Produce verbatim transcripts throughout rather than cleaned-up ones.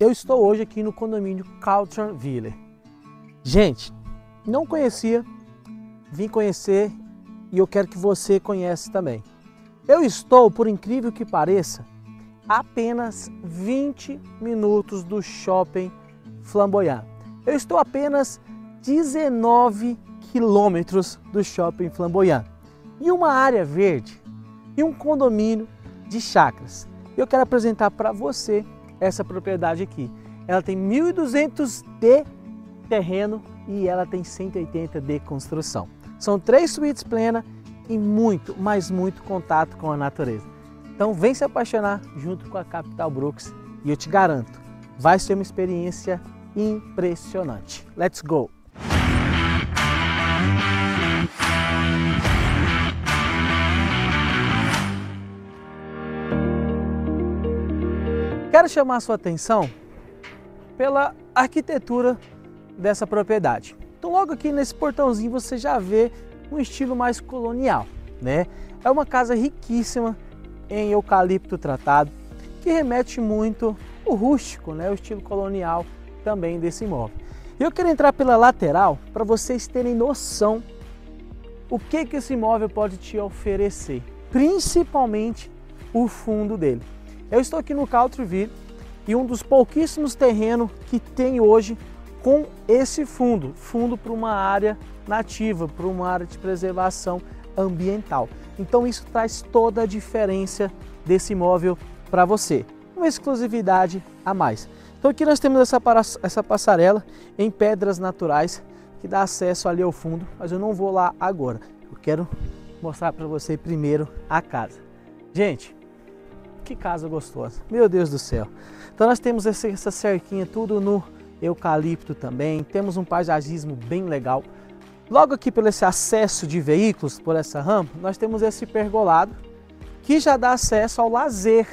Eu estou hoje aqui no condomínio Country Ville. Gente, não conhecia, vim conhecer e eu quero que você conheça também. Eu estou, por incrível que pareça, a apenas vinte minutos do Shopping Flamboyant. Eu estou a apenas dezenove quilômetros do Shopping Flamboyant. E uma área verde e um condomínio de chácaras. Eu quero apresentar para você essa propriedade aqui. Ela tem mil e duzentos de terreno e ela tem cento e oitenta de construção. São três suítes plenas e muito, mas muito contato com a natureza. Então vem se apaixonar junto com a Capital Brokers e eu te garanto, vai ser uma experiência impressionante. Let's go! Quero chamar a sua atenção pela arquitetura dessa propriedade. Então logo aqui nesse portãozinho você já vê um estilo mais colonial, né? É uma casa riquíssima em eucalipto tratado, que remete muito o rústico, né? O estilo colonial também desse imóvel. Eu quero entrar pela lateral para vocês terem noção o que, que esse imóvel pode te oferecer, principalmente o fundo dele. Eu estou aqui no Country Ville e um dos pouquíssimos terrenos que tem hoje com esse fundo, fundo para uma área nativa, para uma área de preservação ambiental. Então isso traz toda a diferença desse imóvel para você, uma exclusividade a mais. Então aqui nós temos essa, essa passarela em pedras naturais que dá acesso ali ao fundo, mas eu não vou lá agora, eu quero mostrar para você primeiro a casa. Gente, que casa gostosa, meu Deus do céu. Então nós temos essa cerquinha tudo no eucalipto também, temos um paisagismo bem legal. Logo aqui pelo esse acesso de veículos, por essa rampa, nós temos esse pergolado que já dá acesso ao lazer.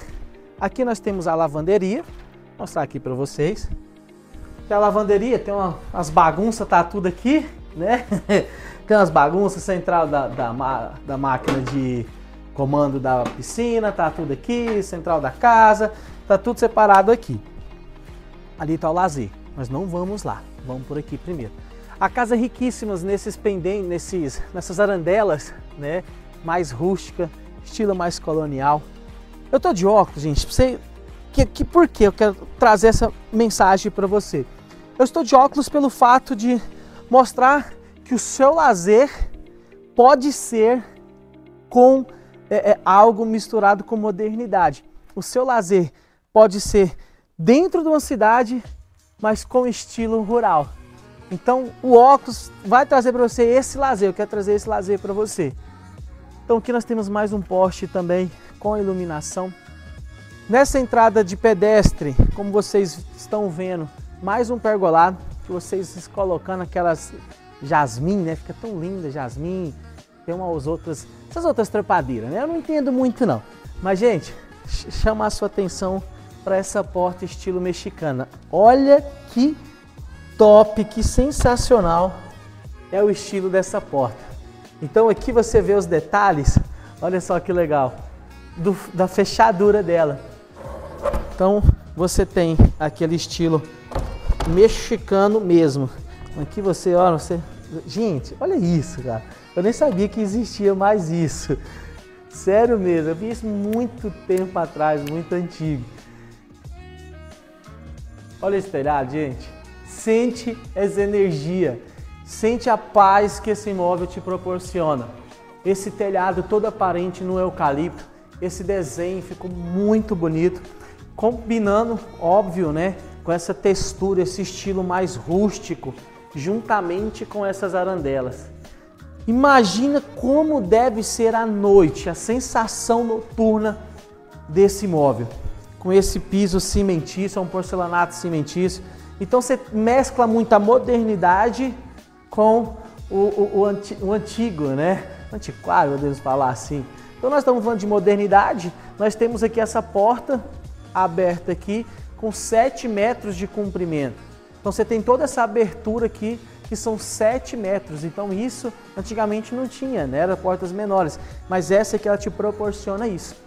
Aqui nós temos a lavanderia, vou mostrar aqui para vocês. Tem a lavanderia, tem uma, as bagunças, tá tudo aqui, né? Tem umas bagunças, central da, da, da máquina de... comando da piscina, tá tudo aqui, central da casa, tá tudo separado aqui. Ali tá o lazer, mas não vamos lá, vamos por aqui primeiro. A casa é riquíssima nesses pendentes, nesses, nessas arandelas, né, mais rústica, estilo mais colonial. Eu tô de óculos, gente, sei que, que por que eu quero trazer essa mensagem para você. Eu estou de óculos pelo fato de mostrar que o seu lazer pode ser com É, é algo misturado com modernidade. O seu lazer pode ser dentro de uma cidade, mas com estilo rural. Então o óculos vai trazer para você esse lazer, eu quero trazer esse lazer para você. Então aqui nós temos mais um poste também com iluminação. Nessa entrada de pedestre, como vocês estão vendo, mais um pergolado, que vocês colocando aquelas jasmim, né? Fica tão linda jasmim. Tem umas outras, essas outras trepadeiras, né? Eu não entendo muito não. Mas, gente, chama a sua atenção para essa porta estilo mexicana. Olha que top, que sensacional é o estilo dessa porta. Então aqui você vê os detalhes, olha só que legal, do, da fechadura dela. Então você tem aquele estilo mexicano mesmo. Aqui você, olha, você... Gente, olha isso, cara. Eu nem sabia que existia mais isso. Sério mesmo, eu vi isso muito tempo atrás, muito antigo. Olha esse telhado, gente. Sente essa energia. Sente a paz que esse imóvel te proporciona. Esse telhado todo aparente no eucalipto. Esse desenho ficou muito bonito. Combinando, óbvio, né? Com essa textura, esse estilo mais rústico, juntamente com essas arandelas. Imagina como deve ser a noite, a sensação noturna desse imóvel. Com esse piso cimentício, é um porcelanato cimentício. Então você mescla muito a modernidade com o, o, o, anti, o antigo, né? Antiquário, podemos falar assim. Então nós estamos falando de modernidade, nós temos aqui essa porta aberta aqui com sete metros de comprimento. Então você tem toda essa abertura aqui, que são sete metros, então isso antigamente não tinha, né? Eram portas menores, mas essa que ela te proporciona isso.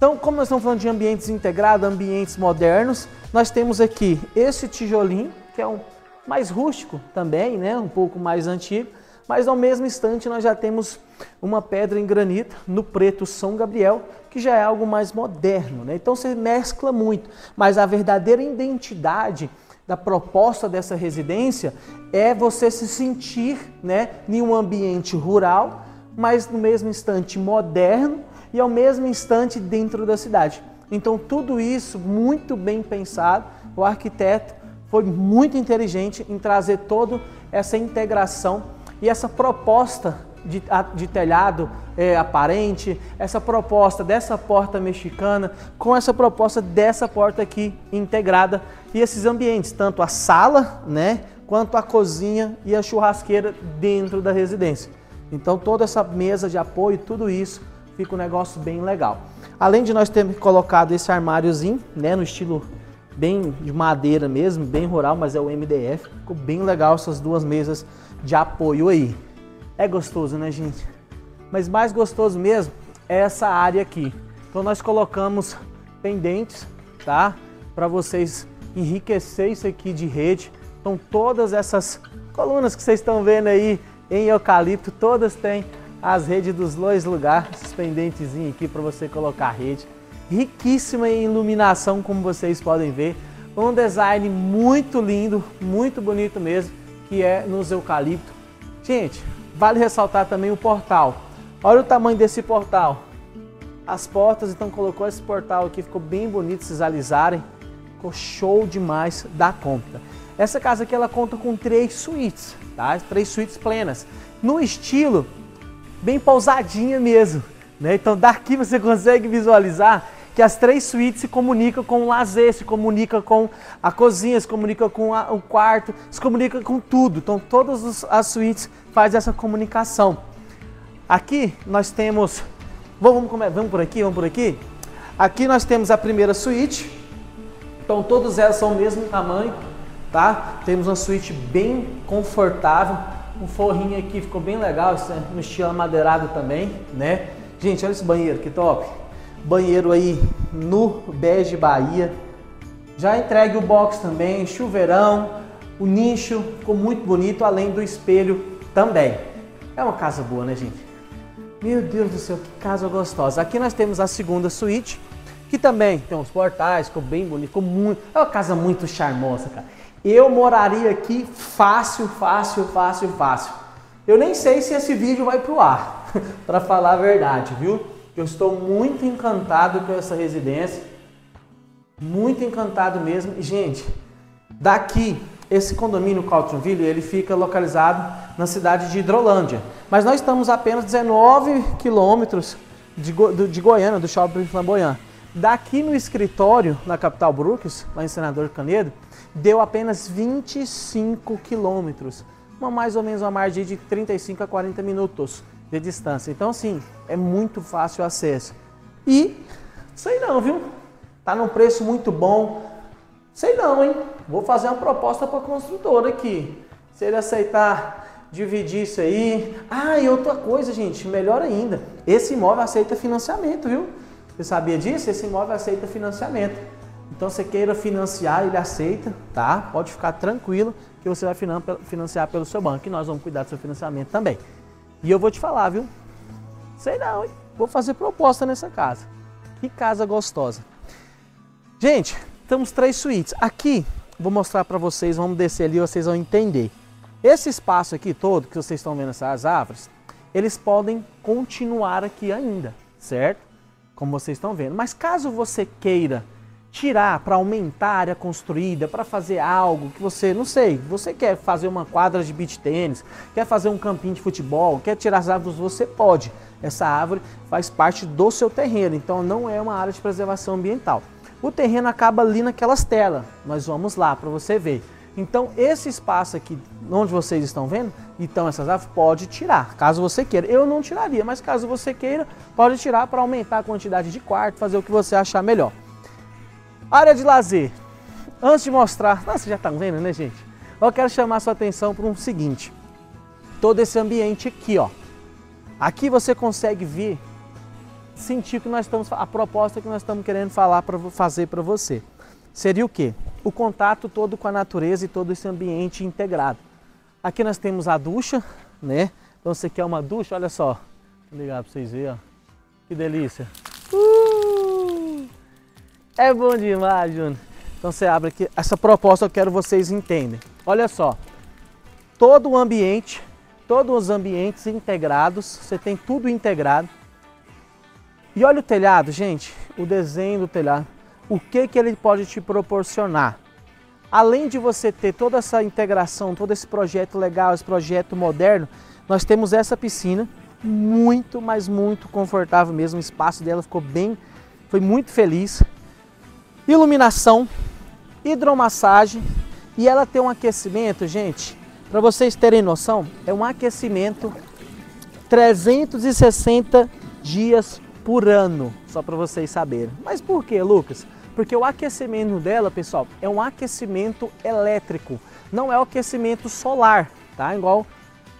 Então, como nós estamos falando de ambientes integrados, ambientes modernos, nós temos aqui esse tijolinho, que é um mais rústico também, né? Um pouco mais antigo, mas ao mesmo instante nós já temos uma pedra em granito no preto São Gabriel, que já é algo mais moderno, né? Então você mescla muito, mas a verdadeira identidade da proposta dessa residência é você se sentir, né, em um ambiente rural, mas no mesmo instante moderno, e ao mesmo instante dentro da cidade. Então tudo isso muito bem pensado, o arquiteto foi muito inteligente em trazer toda essa integração e essa proposta de, de telhado é, aparente, essa proposta dessa porta mexicana, com essa proposta dessa porta aqui integrada, e esses ambientes, tanto a sala, né, quanto a cozinha e a churrasqueira dentro da residência. Então toda essa mesa de apoio, tudo isso, fica um negócio bem legal. Além de nós termos colocado esse armáriozinho, né, no estilo bem de madeira mesmo, bem rural, mas é o M D F. Ficou bem legal essas duas mesas de apoio aí. É gostoso, né, gente? Mas mais gostoso mesmo é essa área aqui. Então nós colocamos pendentes, tá? Para vocês enriquecer isso aqui de rede. Então todas essas colunas que vocês estão vendo aí em eucalipto, todas têm as redes dos dois lugares, esses pendentezinhos aqui para você colocar a rede. Riquíssima em iluminação, como vocês podem ver. Um design muito lindo, muito bonito mesmo, que é nos eucalipto. Gente, vale ressaltar também o portal. Olha o tamanho desse portal. As portas, então colocou esse portal aqui, ficou bem bonito, se alisarem. Ficou show demais da conta. Essa casa aqui, ela conta com três suítes, tá? Três suítes plenas. No estilo bem pousadinha mesmo, né? Então daqui você consegue visualizar que as três suítes se comunicam com o lazer, se comunica com a cozinha, se comunica com a, o quarto, se comunica com tudo. Então todas os, as suítes fazem essa comunicação. Aqui nós temos... Vamos, vamos, vamos por aqui, vamos por aqui. Aqui nós temos a primeira suíte. Então todas elas são o mesmo tamanho, tá? Temos uma suíte bem confortável. Um forrinho aqui ficou bem legal, isso é no estilo amadeirado também, né? Gente, olha esse banheiro, que top! Banheiro aí no bege Bahia. Já entregue o box também, chuveirão, o nicho, ficou muito bonito, além do espelho também. É uma casa boa, né, gente? Meu Deus do céu, que casa gostosa! Aqui nós temos a segunda suíte, que também tem uns portais, ficou bem bonito, ficou muito... É uma casa muito charmosa, cara. Eu moraria aqui fácil, fácil, fácil, fácil. Eu nem sei se esse vídeo vai pro ar, para falar a verdade, viu? Eu estou muito encantado com essa residência, muito encantado mesmo. E, gente, daqui, esse condomínio Country Ville, ele fica localizado na cidade de Hidrolândia. Mas nós estamos a apenas dezenove quilômetros de, Go de Goiânia, do Shopping Flamboyant. Daqui no escritório, na Capital Brokers, lá em Senador Canedo, deu apenas vinte e cinco quilômetros, uma mais ou menos uma margem de trinta e cinco a quarenta minutos de distância. Então, assim, é muito fácil o acesso. E, sei não, viu? Tá num preço muito bom. Sei não, hein? Vou fazer uma proposta para a construtora aqui. Se ele aceitar dividir isso aí... Ah, e outra coisa, gente, melhor ainda. Esse imóvel aceita financiamento, viu? Você sabia disso? Esse imóvel aceita financiamento. Então, se queira financiar, ele aceita, tá? Pode ficar tranquilo que você vai financiar pelo seu banco e nós vamos cuidar do seu financiamento também. E eu vou te falar, viu? Sei não, hein? Vou fazer proposta nessa casa. Que casa gostosa. Gente, temos três suítes. Aqui, vou mostrar pra vocês, vamos descer ali, vocês vão entender. Esse espaço aqui todo, que vocês estão vendo essas árvores, eles podem continuar aqui ainda, certo? Como vocês estão vendo. Mas caso você queira tirar para aumentar a área construída, para fazer algo que você, não sei, você quer fazer uma quadra de beach tênis, quer fazer um campinho de futebol, quer tirar as árvores, você pode. Essa árvore faz parte do seu terreno, então não é uma área de preservação ambiental. O terreno acaba ali naquelas telas, nós vamos lá para você ver. Então esse espaço aqui, onde vocês estão vendo, então essas árvores pode tirar, caso você queira. Eu não tiraria, mas caso você queira, pode tirar para aumentar a quantidade de quarto, fazer o que você achar melhor. Área de lazer. Antes de mostrar, nossa, já estão vendo, né, gente? Eu quero chamar a sua atenção para um seguinte. Todo esse ambiente aqui, ó. Aqui você consegue ver sentir que nós estamos, a proposta que nós estamos querendo falar pra, fazer para você. Seria o quê? O contato todo com a natureza e todo esse ambiente integrado. Aqui nós temos a ducha, né? Então você quer uma ducha, olha só. Vou ligar para vocês verem, ó. Que delícia. Uh! É bom demais, Júnior. Então você abre aqui. Essa proposta eu quero que vocês entendam. Olha só. Todo o ambiente, todos os ambientes integrados. Você tem tudo integrado. E olha o telhado, gente. O desenho do telhado. O que que ele pode te proporcionar? Além de você ter toda essa integração, todo esse projeto legal, esse projeto moderno, nós temos essa piscina muito, mas muito confortável mesmo. O espaço dela ficou bem, foi muito feliz. Iluminação, hidromassagem e ela tem um aquecimento, gente, para vocês terem noção, é um aquecimento trezentos e sessenta dias por ano, só para vocês saberem. Mas por quê, Lucas? Porque o aquecimento dela, pessoal, é um aquecimento elétrico, não é o aquecimento solar, tá? Igual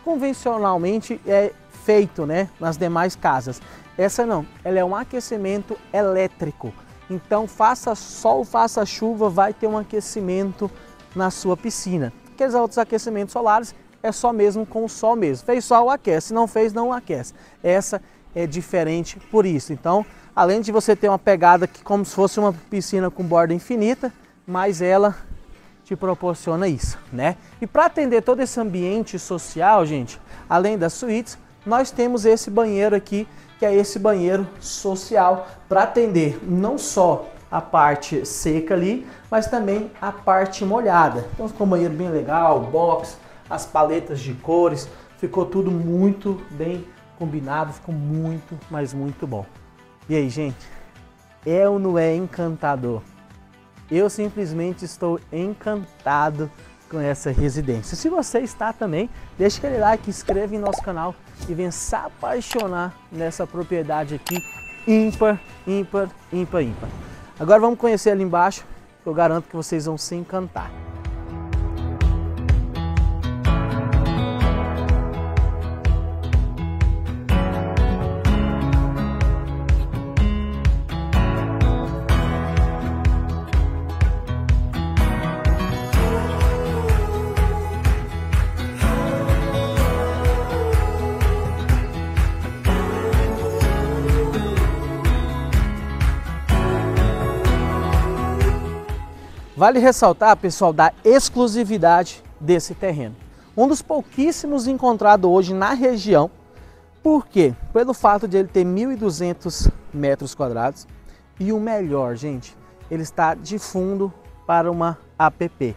convencionalmente é feito, né, nas demais casas. Essa não, ela é um aquecimento elétrico. Então, faça sol, faça chuva, vai ter um aquecimento na sua piscina. Aqueles outros aquecimentos solares é só mesmo com o sol mesmo. Fez sol, aquece, não fez, não aquece. Essa é diferente por isso. Então, além de você ter uma pegada que como se fosse uma piscina com borda infinita, mas ela te proporciona isso, né? E para atender todo esse ambiente social, gente, além das suítes, nós temos esse banheiro aqui, que é esse banheiro social, para atender não só a parte seca ali, mas também a parte molhada. Então ficou um banheiro bem legal, box, as paletas de cores, ficou tudo muito bem combinado, ficou muito, mas muito bom. E aí, gente, é ou não é encantador? Eu simplesmente estou encantado com essa residência. Se você está também, deixa aquele like, inscreva em nosso canal e venha se apaixonar nessa propriedade aqui, ímpar, ímpar, ímpar, ímpar. Agora vamos conhecer ali embaixo, que eu garanto que vocês vão se encantar. Vale ressaltar, pessoal, da exclusividade desse terreno. Um dos pouquíssimos encontrado hoje na região. Por quê? Pelo fato de ele ter mil e duzentos metros quadrados. E o melhor, gente, ele está de fundo para uma A P P.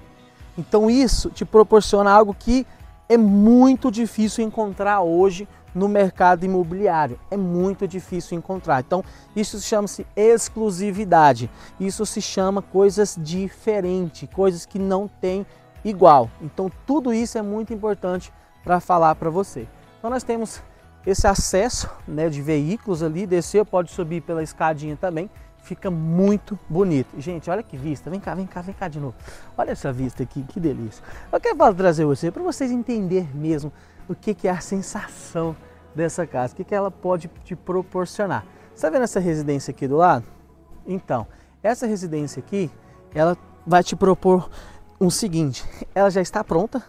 Então isso te proporciona algo que é muito difícil encontrar hoje no mercado imobiliário. É muito difícil encontrar. Então isso chama-se exclusividade. Isso se chama coisas diferentes, coisas que não tem igual. Então tudo isso é muito importante para falar para você. Então nós temos esse acesso, né, de veículos ali, descer, pode subir pela escadinha também. Fica muito bonito. Gente, olha que vista. Vem cá, vem cá, vem cá de novo. Olha essa vista aqui, que delícia. Eu quero trazer você, para vocês entenderem mesmo o que que é a sensação dessa casa, o que que ela pode te proporcionar. Você está vendo essa residência aqui do lado? Então, essa residência aqui, ela vai te propor o seguinte, ela já está pronta,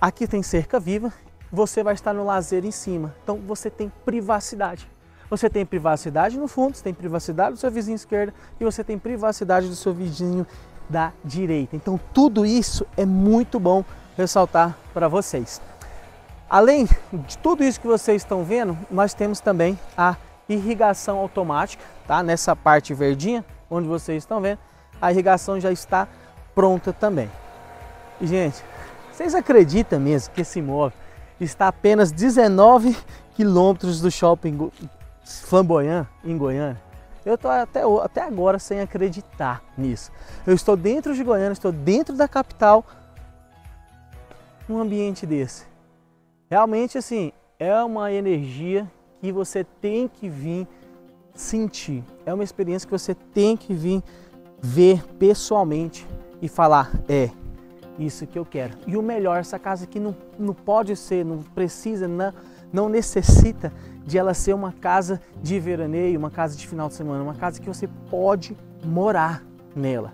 aqui tem cerca viva, você vai estar no lazer em cima, então você tem privacidade. Você tem privacidade no fundo, você tem privacidade do seu vizinho esquerdo e você tem privacidade do seu vizinho da direita. Então tudo isso é muito bom ressaltar para vocês. Além de tudo isso que vocês estão vendo, nós temos também a irrigação automática, tá? Nessa parte verdinha, onde vocês estão vendo, a irrigação já está pronta também. E, gente, vocês acreditam mesmo que esse imóvel está a apenas dezenove quilômetros do Shopping Flamboyant, em Goiânia? Eu estou até, até agora sem acreditar nisso. Eu estou dentro de Goiânia, estou dentro da capital, num ambiente desse. Realmente, assim, é uma energia que você tem que vir sentir. É uma experiência que você tem que vir ver pessoalmente e falar, é isso que eu quero. E o melhor, essa casa aqui não, não pode ser, não precisa, não, não necessita de ela ser uma casa de veraneio, uma casa de final de semana, uma casa que você pode morar nela,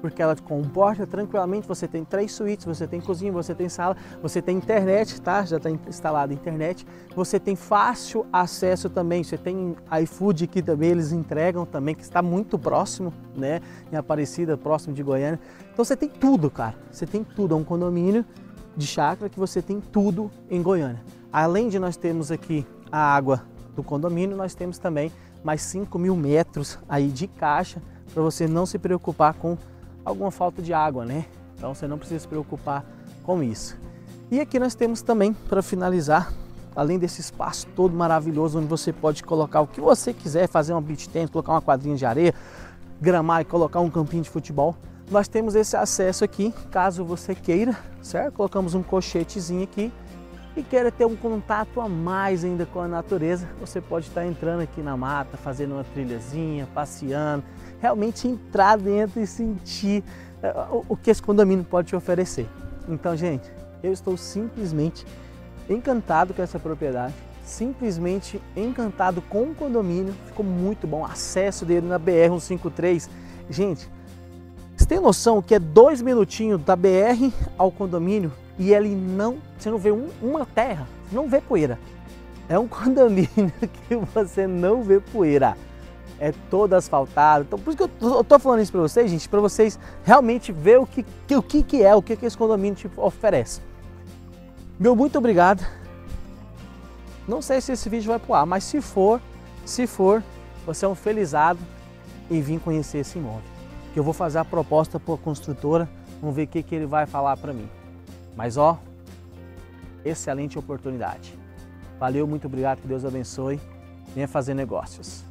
porque ela comporta tranquilamente, você tem três suítes, você tem cozinha, você tem sala, você tem internet, tá? Já está instalada a internet, você tem fácil acesso também, você tem iFood aqui também, eles entregam também, que está muito próximo, né? Em Aparecida, próximo de Goiânia. Então você tem tudo, cara, você tem tudo, é um condomínio de chácara que você tem tudo em Goiânia. Além de nós termos aqui a água do condomínio, nós temos também mais cinco mil metros aí de caixa, para você não se preocupar com alguma falta de água, né? Então você não precisa se preocupar com isso. E aqui nós temos também, para finalizar, além desse espaço todo maravilhoso, onde você pode colocar o que você quiser, fazer um beach tent, colocar uma quadrinha de areia, gramar e colocar um campinho de futebol, nós temos esse acesso aqui, caso você queira, certo? Colocamos um colchetezinho aqui e queira ter um contato a mais ainda com a natureza, você pode estar entrando aqui na mata, fazendo uma trilhazinha, passeando, realmente entrar dentro e sentir o que esse condomínio pode te oferecer. Então, gente, eu estou simplesmente encantado com essa propriedade, simplesmente encantado com o condomínio, ficou muito bom, o acesso dele na B R cento e cinquenta e três. Gente, você tem noção que é dois minutinhos da B R ao condomínio e ele não, você não vê um, uma terra, não vê poeira. É um condomínio que você não vê poeira. É todo asfaltado. Então, por isso que eu tô, eu tô falando isso para vocês, gente, para vocês realmente ver o que, que, o que, que é, o que, que esse condomínio te oferece. Meu muito obrigado. Não sei se esse vídeo vai pro ar, mas se for, se for, você é um felizado em vir conhecer esse imóvel. Que eu vou fazer a proposta para a construtora, vamos ver o que, que ele vai falar para mim. Mas ó, excelente oportunidade. Valeu, muito obrigado, que Deus abençoe. Venha fazer negócios.